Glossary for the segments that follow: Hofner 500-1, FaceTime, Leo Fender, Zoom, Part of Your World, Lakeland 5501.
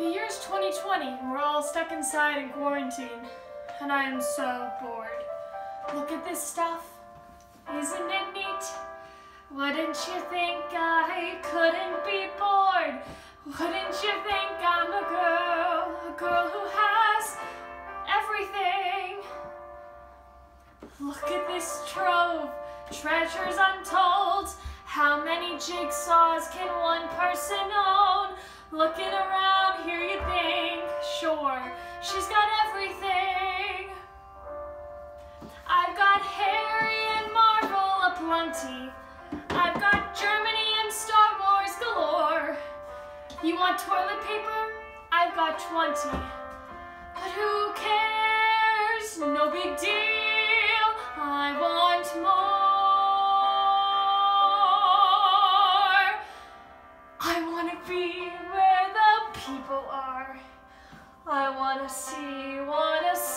The year's 2020 and we're all stuck inside in quarantine, and I am so bored. Look at this stuff. Isn't it neat? Wouldn't you think I couldn't be bored? Wouldn't you think I'm a girl who has everything? Look at this trove, treasures untold. How many jigsaws can one person own? Looking around here you think, sure, she's got everything. I've got Harry and Marvel aplenty. I've got Germany and Star Wars galore. You want toilet paper? I've got 20. But who cares? No big deal. I want more. I want to be where the people are. I want to see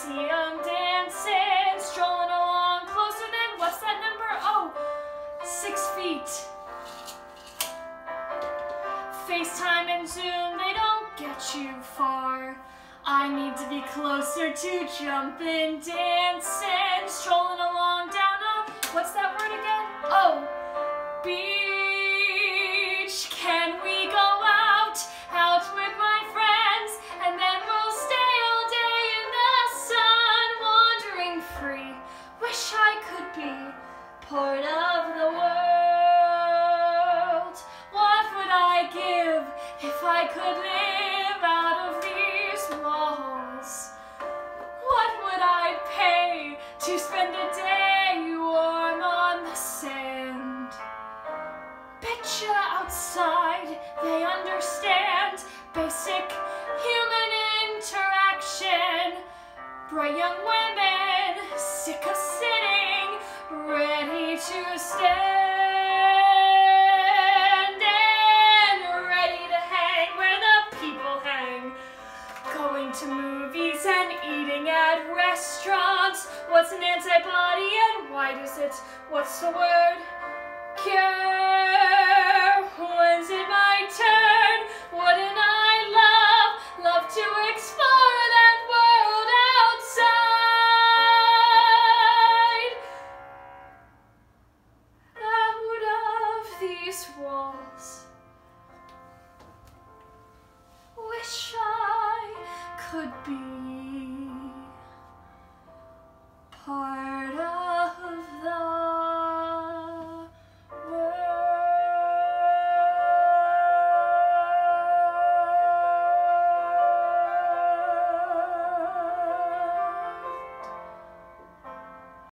them dancing, strolling along closer than, what's that number? Oh, 6 feet. FaceTime and Zoom, they don't get you far. I need to be closer to jumping, dancing, strolling along down a, what's that word again? Oh, beach. Can we go out with my friends, and then we'll stay all day in the sun, wandering free. Wish I could be part of the world. If I could live out of these walls, what would I pay to spend a day warm on the sand? Betcha outside they understand basic human interaction. Bright young women, sick of sitting, ready to stay. To movies and eating at restaurants. What's an antibody and why does it? What's the word?